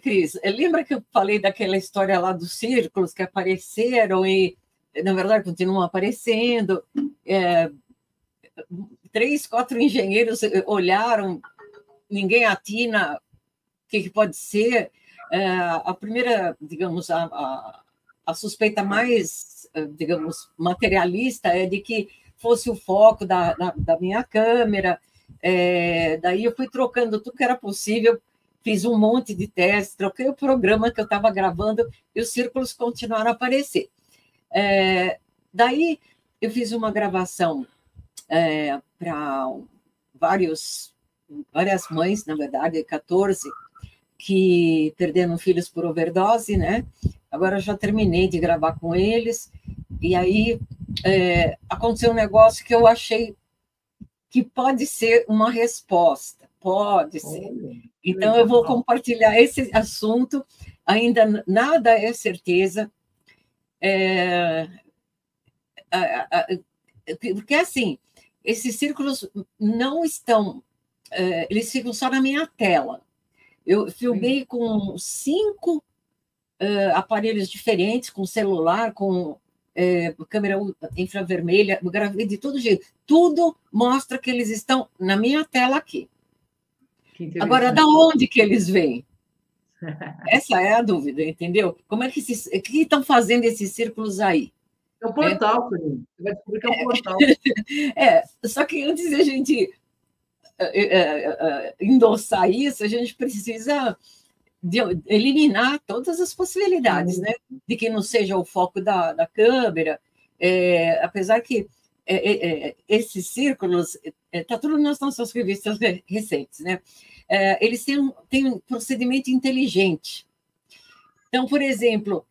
Cris, lembra que eu falei daquela história lá dos círculos que apareceram e, na verdade, continuam aparecendo? 3, 4 engenheiros olharam, ninguém atina o que pode ser. A primeira, digamos, a suspeita mais, digamos, materialista é de que fosse o foco da minha câmera. Daí eu fui trocando tudo que era possível, fiz um monte de testes, troquei o programa que eu estava gravando e os círculos continuaram a aparecer. Daí eu fiz uma gravação para várias mães, na verdade, 14, que perderam filhos por overdose, né? Agora eu já terminei de gravar com eles, e aí aconteceu um negócio que eu achei que pode ser uma resposta, pode ser. Então, eu vou compartilhar esse assunto, ainda nada é certeza, porque, assim, esses círculos não estão, eles ficam só na minha tela. Eu filmei com 5 aparelhos diferentes, com celular, com câmera infravermelha, eu gravei de todo jeito. Tudo mostra que eles estão na minha tela aqui. Agora, da onde que eles vêm? Essa é a dúvida, entendeu? Como é que estão fazendo esses círculos aí? É um portal, Felipe. Você vai descobrir que é um portal. Só que antes da gente endossar isso, a gente precisa eliminar todas as possibilidades, né? De que não seja o foco da câmera, apesar que esses círculos, está tudo nas nossas revistas recentes, né? Eles têm um procedimento inteligente. Então, por exemplo,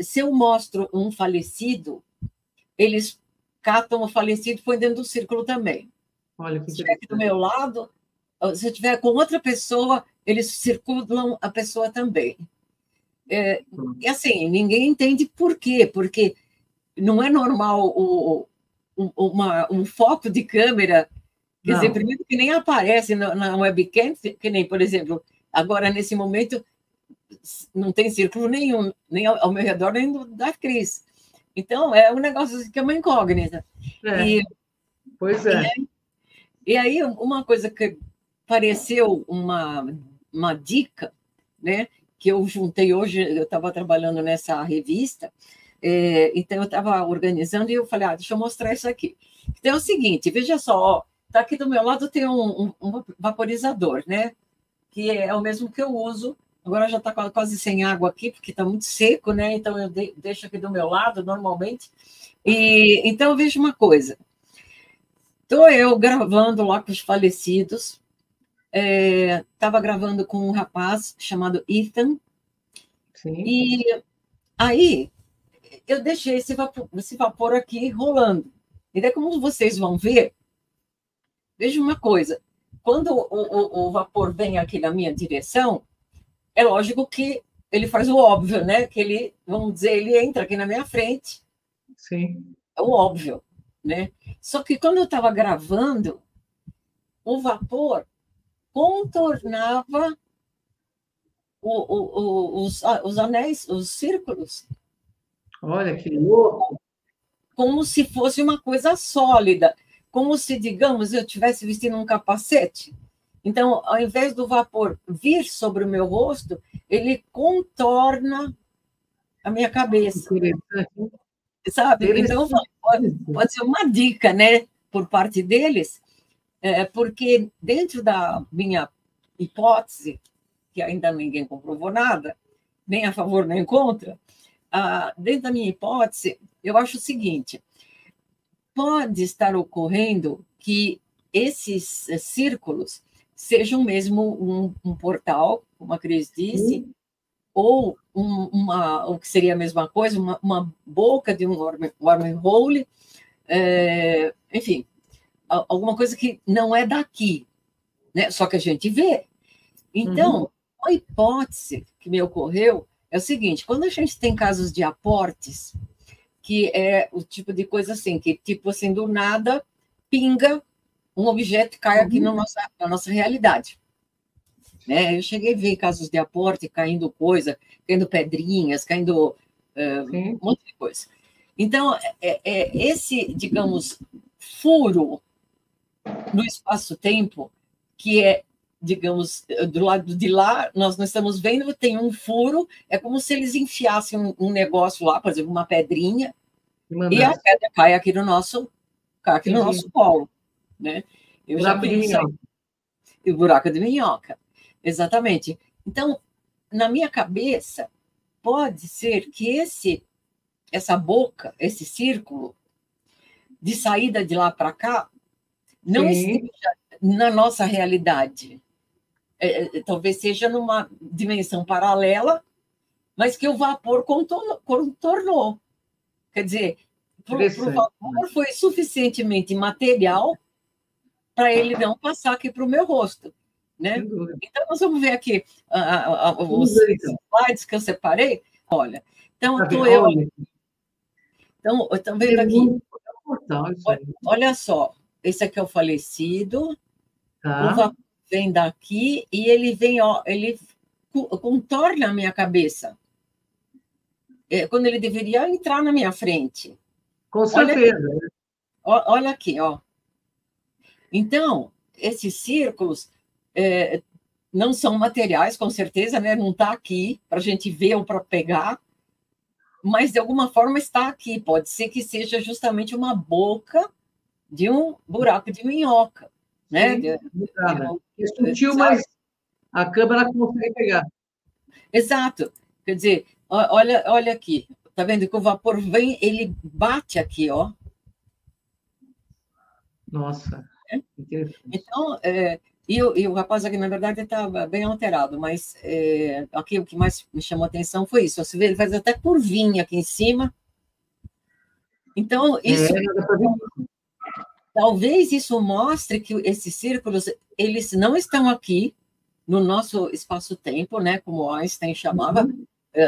se eu mostro um falecido, eles catam o falecido e põem dentro do círculo também. Olha, se estiver aqui do meu lado, se eu estiver com outra pessoa, eles circulam a pessoa também. E assim, ninguém entende por quê, porque não é normal um foco de câmera, quer dizer, primeiro que nem aparece na webcam, que nem, por exemplo, agora nesse momento não tem círculo nenhum, nem ao meu redor, nem da Cris. Então, é um negócio assim, que é uma incógnita. Pois é. E aí, uma coisa que pareceu uma dica, né, que eu juntei hoje, eu estava trabalhando nessa revista, então eu estava organizando e eu falei, deixa eu mostrar isso aqui. Então é o seguinte, veja só, está aqui do meu lado tem um vaporizador, né, que é o mesmo que eu uso, agora já está quase sem água aqui, porque está muito seco, né, então eu deixo aqui do meu lado normalmente. E então veja uma coisa. Estou eu gravando lá com os falecidos. Estava gravando com um rapaz chamado Ethan. Sim. E aí eu deixei esse vapor aqui rolando. E daí, como vocês vão ver, veja uma coisa. Quando o vapor vem aqui na minha direção, é lógico que ele faz o óbvio, né? Que ele, vamos dizer, ele entra aqui na minha frente. Sim. É o óbvio, né? Só que quando eu estava gravando, o vapor contornava os anéis, os círculos. Olha que louco! Como se fosse uma coisa sólida, como se, digamos, eu estivesse vestindo um capacete. Então, ao invés do vapor vir sobre o meu rosto, ele contorna a minha cabeça. Sabe? Então, pode ser uma dica, né, por parte deles, porque dentro da minha hipótese, que ainda ninguém comprovou nada, nem a favor nem contra, dentro da minha hipótese, eu acho o seguinte, pode estar ocorrendo que esses círculos sejam mesmo um portal, como a Cris disse, ou o que seria a mesma coisa, uma boca de um wormhole, enfim, alguma coisa que não é daqui, né? Só que a gente vê. Então, a hipótese que me ocorreu é o seguinte, quando a gente tem casos de aportes, que é o tipo de coisa assim, que tipo assim, do nada, pinga um objeto, cai aqui na nossa realidade. né? Eu cheguei a ver casos de aporte caindo coisa, caindo pedrinhas, caindo um monte de coisa. Então, esse, digamos, furo no espaço-tempo, que é, digamos, do lado de lá, nós não estamos vendo, tem um furo, é como se eles enfiassem um negócio lá, por exemplo, uma pedrinha, e a pedra cai aqui no nosso, colo, né? Eu já pensei, e o buraco de minhoca, exatamente. Então, na minha cabeça, pode ser que essa boca, esse círculo de saída de lá para cá, não esteja na nossa realidade. Talvez seja numa dimensão paralela, mas que o vapor contornou. Quer dizer, o vapor foi suficientemente material para ele não passar aqui para o meu rosto, né? Então, nós vamos ver aqui os slides que eu separei. Olha, então, estou vendo aqui. Olha só, esse aqui é o falecido, tá. O vapor vem daqui e ele vem, ó, ele contorna a minha cabeça, quando ele deveria entrar na minha frente. Com certeza. Olha aqui, ó. Então, esses círculos não são materiais, com certeza, né? Não está aqui para a gente ver ou para pegar, mas de alguma forma está aqui. Pode ser que seja justamente uma boca de um buraco de minhoca, né? Sim, é sutil, mas a câmera não consegue pegar. Exato. Quer dizer, olha aqui, tá vendo que o vapor vem, ele bate aqui, ó. Nossa. É? Então, e o rapaz aqui, na verdade, estava bem alterado, mas aqui o que mais me chamou a atenção foi isso. Você vê, ele faz até curvinha aqui em cima. Então, isso... Talvez isso mostre que esses círculos, eles não estão aqui no nosso espaço-tempo, né, como Einstein chamava,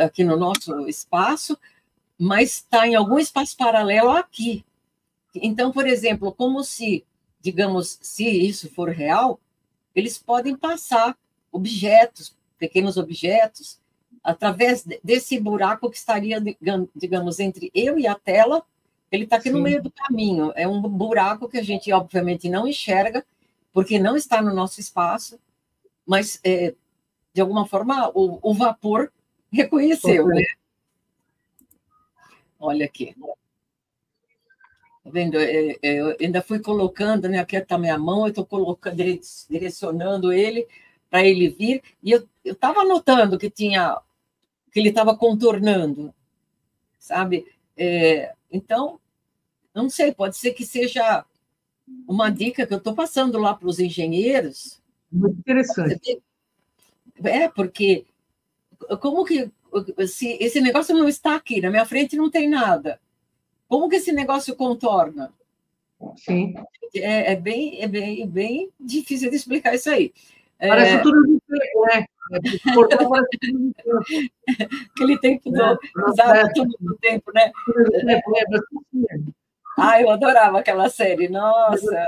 aqui no nosso espaço, mas está em algum espaço paralelo aqui. Então, por exemplo, como se, digamos, se isso for real, eles podem passar objetos, pequenos objetos, através desse buraco que estaria, digamos, entre eu e a tela. Ele está aqui no meio do caminho, é um buraco que a gente, obviamente, não enxerga, porque não está no nosso espaço, mas, de alguma forma, o vapor reconheceu, né? Olha aqui. Tá vendo? Eu ainda fui colocando, né? Aqui está minha mão, eu estou colocando, direcionando ele para ele vir, e eu estava notando que tinha, que ele estava contornando, sabe? Então, não sei, pode ser que seja uma dica que eu estou passando lá para os engenheiros. Muito interessante. Porque como que, se esse negócio não está aqui, na minha frente não tem nada, como que esse negócio contorna? Sim. É bem difícil de explicar isso aí. Parece tudo de tempo, né? Aquele tempo usava tudo no tempo, né? Ah, eu adorava aquela série, nossa,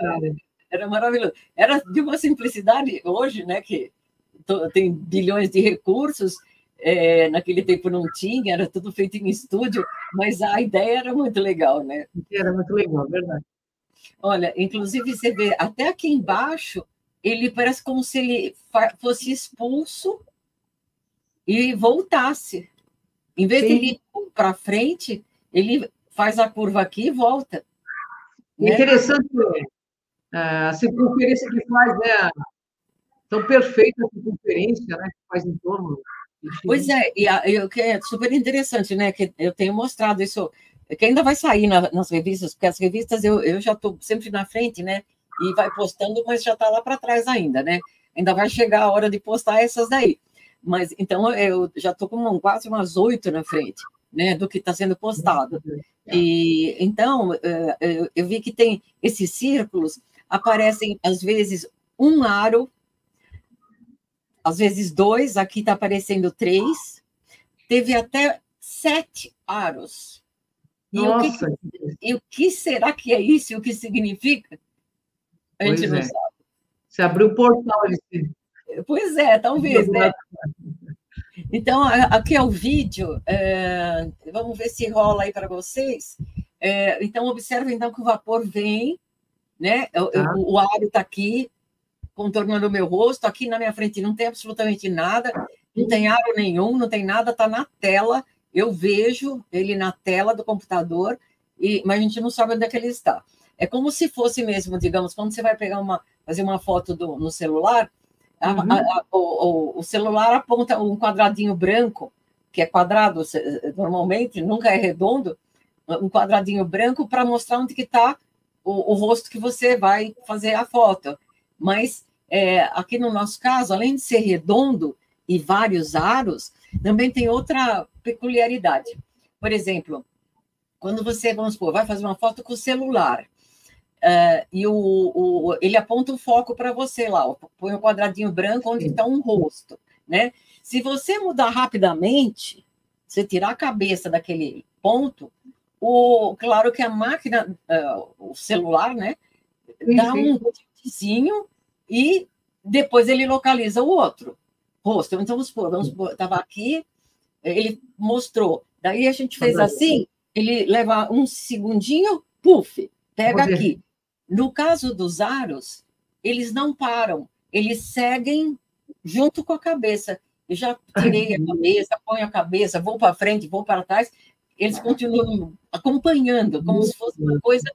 era maravilhoso. Era de uma simplicidade hoje, né? Que tem bilhões de recursos, naquele tempo não tinha, era tudo feito em estúdio, mas a ideia era muito legal, né? Era muito legal, verdade. Olha, inclusive você vê até aqui embaixo. Ele parece como se ele fosse expulso e voltasse. Em vez de ele ir para frente, ele faz a curva aqui e volta. Né? Interessante a circunferência que faz, né? Tão perfeita a circunferência, né? Que faz em torno. Pois é, e o que é super interessante, né? Que eu tenho mostrado isso, que ainda vai sair nas revistas, porque as revistas eu já estou sempre na frente, né? E vai postando, mas já está lá para trás ainda, né? Ainda vai chegar a hora de postar essas daí. Mas, então, eu já estou com quase umas 8 na frente, né? Do que está sendo postado. E, então, eu vi que tem esses círculos, aparecem, às vezes, um aro, às vezes 2, aqui está aparecendo 3. Teve até 7 aros. Nossa! E o que será que é isso? E o que significa? A gente não sabe. Se abriu o portal. Pois é, talvez, né? Então, aqui é o vídeo, vamos ver se rola aí para vocês. Então, observem então, que o vapor vem, né? O ar está aqui, contornando o meu rosto, aqui na minha frente não tem absolutamente nada, não tem ar nenhum, não tem nada, está na tela, eu vejo ele na tela do computador, mas a gente não sabe onde é que ele está. É como se fosse mesmo, digamos, quando você vai pegar fazer uma foto no celular, uhum. O celular aponta um quadradinho branco, que é quadrado normalmente, nunca é redondo, um quadradinho branco para mostrar onde que está o rosto que você vai fazer a foto. Mas aqui no nosso caso, além de ser redondo e vários aros, também tem outra peculiaridade. Por exemplo, quando você, vamos supor, vai fazer uma foto com o celular, e ele aponta o foco para você lá, põe um quadradinho branco onde está um rosto, né? Se você mudar rapidamente, você tirar a cabeça daquele ponto, claro que a máquina, o celular, né, dá um tiquezinho e depois ele localiza o outro rosto. Então, vamos supor, estava aqui, ele mostrou, daí a gente fez assim, ele leva um segundinho, puf, pega aqui. No caso dos aros, eles não param, eles seguem junto com a cabeça. Eu já tirei a cabeça, ponho a cabeça, vou para frente, vou para trás, eles continuam acompanhando, como se fosse uma coisa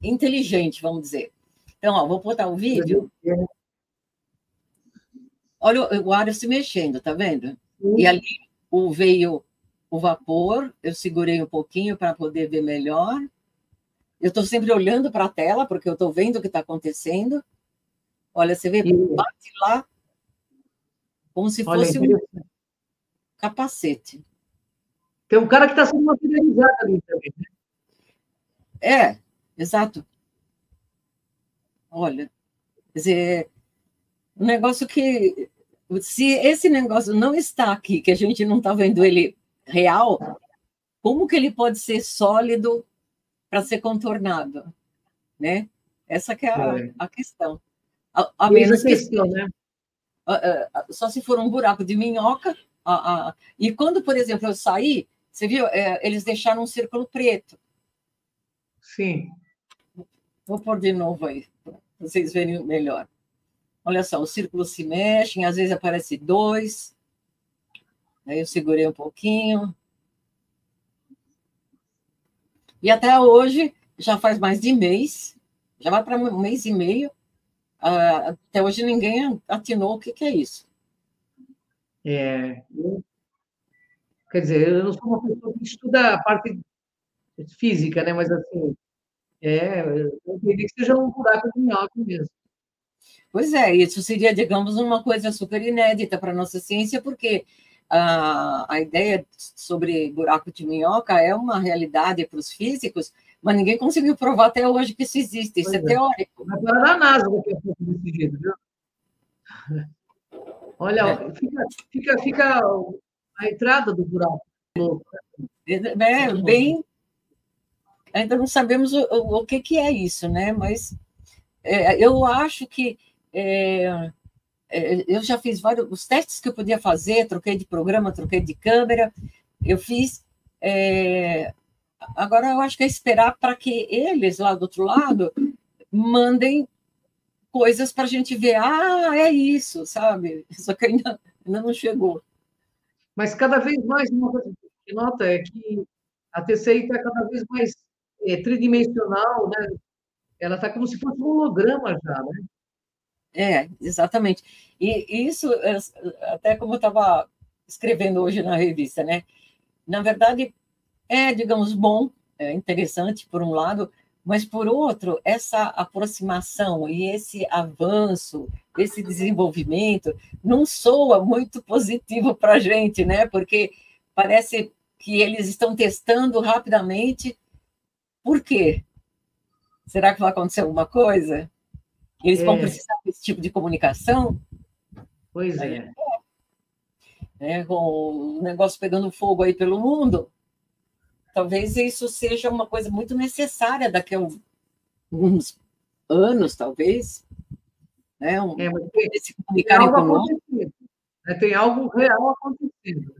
inteligente, vamos dizer. Então, ó, vou botar o vídeo. Olha o aro se mexendo, tá vendo? E ali veio o vapor, eu segurei um pouquinho para poder ver melhor. Eu estou sempre olhando para a tela, porque eu estou vendo o que está acontecendo. Olha, você vê, bate lá, como se fosse um capacete. Tem um cara que está sendo materializado ali também, né? É, exato. Olha, quer dizer, um negócio que... Se esse negócio não está aqui, que a gente não está vendo ele real, como que ele pode ser sólido para ser contornado, né? Essa que é a questão. A menos questão, né? Só se for um buraco de minhoca. E quando, por exemplo, eu saí, você viu? Eles deixaram um círculo preto. Sim. Vou pôr de novo aí, para vocês verem melhor. Olha só, os círculos se mexem, às vezes aparece dois. Aí eu segurei um pouquinho. E até hoje, já faz mais de mês, já vai para um mês e meio, até hoje ninguém atinou o que, que é isso. Quer dizer, eu não sou uma pessoa que estuda a parte física, né? Mas assim, eu entendi que seja um buraco de minhoca mesmo. Pois é, isso seria, digamos, uma coisa super inédita para a nossa ciência, porque a ideia sobre buraco de minhoca é uma realidade para os físicos, mas ninguém conseguiu provar até hoje que isso existe, isso é teórico. Agora na NASA vai ter um pouco decidido, viu? Olha, fica a entrada do buraco. Bem, ainda não sabemos o que é isso, né? Mas eu acho que... eu já fiz os testes que eu podia fazer, troquei de programa, troquei de câmera, eu fiz. Agora eu acho que é esperar para que eles, lá do outro lado, mandem coisas para a gente ver. Ah, é isso, sabe? Só que ainda não chegou. Mas cada vez mais, uma coisa que nota é que a TCI está cada vez mais tridimensional, né? Ela está como se fosse um holograma já, né? Exatamente. E isso, até como eu estava escrevendo hoje na revista, né? Na verdade, digamos, bom, interessante por um lado, mas por outro, essa aproximação e esse avanço, esse desenvolvimento, não soa muito positivo para a gente, né? Porque parece que eles estão testando rapidamente. Por quê? Será que vai acontecer alguma coisa? Eles vão precisar desse tipo de comunicação? Pois é. Com o negócio pegando fogo aí pelo mundo, talvez isso seja uma coisa muito necessária daqui a uns anos, talvez. né? Eles se comunicarem conosco. Tem algo real acontecendo.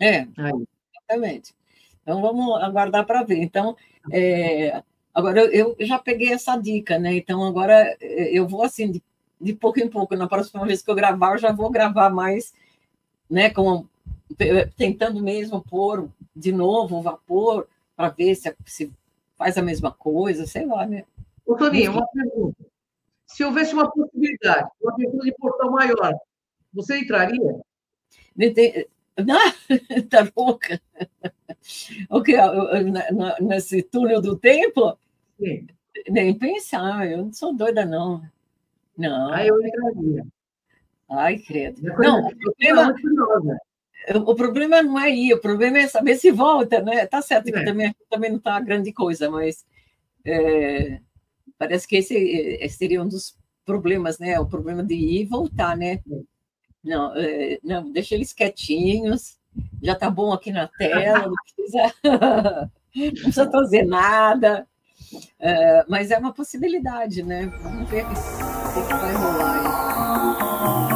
Exatamente. Então, vamos aguardar para ver. Então, agora, eu já peguei essa dica, né? Então, agora, eu vou assim, de pouco em pouco. Na próxima vez que eu gravar, eu já vou gravar mais, né? Tentando mesmo pôr de novo o vapor para ver se faz a mesma coisa, sei lá, né? Ô, Toninha, uma pergunta. Se houvesse uma possibilidade, uma abertura de portão maior, você entraria? Não, tá louca. O que, nesse túnel do tempo? Sim. Nem pensar, eu não sou doida, não. Não. Eu entraria. Ai, credo. Não, o problema não é ir, o problema é saber se volta, né? Tá certo que também não tá grande coisa, mas parece que esse seria um dos problemas, né? O problema de ir e voltar, né? Não, não, deixa eles quietinhos, já tá bom aqui na tela, não precisa fazer nada, mas é uma possibilidade, né? Vamos ver o que vai rolar aí.